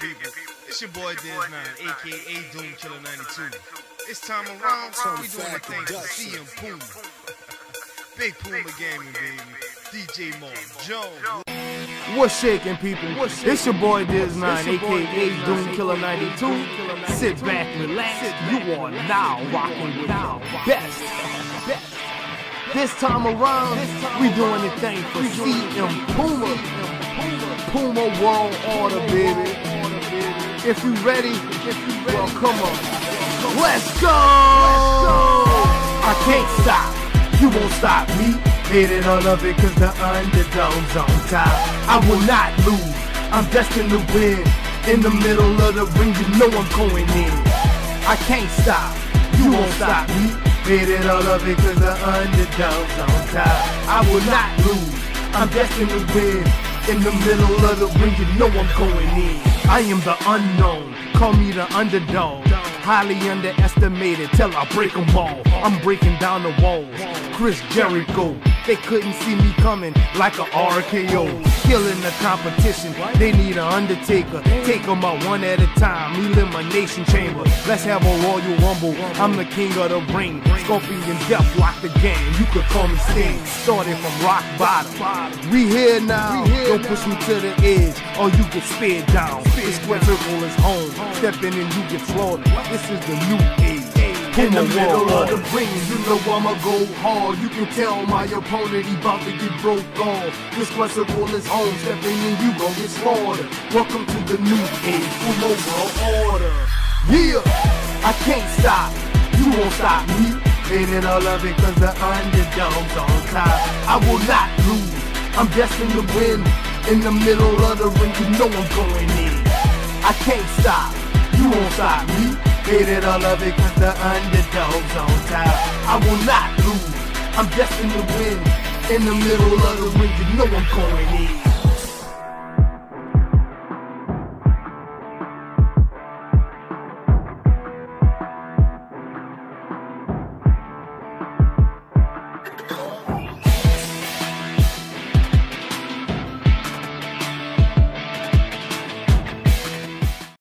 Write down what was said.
Kicking people. It's your boy Dez9, aka Doomkiller92. It's time around, so we doing the thing with CM Puma. Big Puma Gaming, baby. DJ Mo, Jones. What's shaking, people? It's your boy Dez9, aka Doomkiller92. Sit back, relax. You are now rocking with the best. This time around, we doing the thing for CM Puma. Puma World Order, baby. If you ready, well, come on. Let's go! I can't stop. You won't stop me. Get it all of it, cause the underdog's on top. I will not lose. I'm destined to win. In the middle of the ring, you know I'm going in. I can't stop. You won't stop me. Get it all of it, cause the underdog's on top. I will not lose. I'm destined to win. In the middle of the ring, you know I'm going in. I am the unknown, call me the underdog. Highly underestimated till I break them all. I'm breaking down the walls, Chris Jericho. They couldn't see me coming like a RKO. Killing the competition, they need an undertaker. Take them out one at a time, elimination chamber. Let's have a Royal Rumble, I'm the king of the ring. Scorpion death lock the game, you could call me Sting. Started from rock bottom, we here now. Don't push me to the edge, or you get speared down. This square circle is home, stepping in, you get slaughtered. This is the new age. In the middle of the ring, you know I'ma go hard. You can tell my opponent he bout to get broke off. This circle is home, stepping in, you gon' get slaughtered. Welcome to the new age, Puma World Order. Yeah, I can't stop, you won't stop me. Made it all of it cause the underdog's on top. I will not lose, I'm destined to win. In the middle of the ring, you know I'm going in. I can't stop, you won't stop me. Made it all of it cause the underdog's on top. I will not lose, I'm destined to win. In the middle of the ring, you know I'm going in.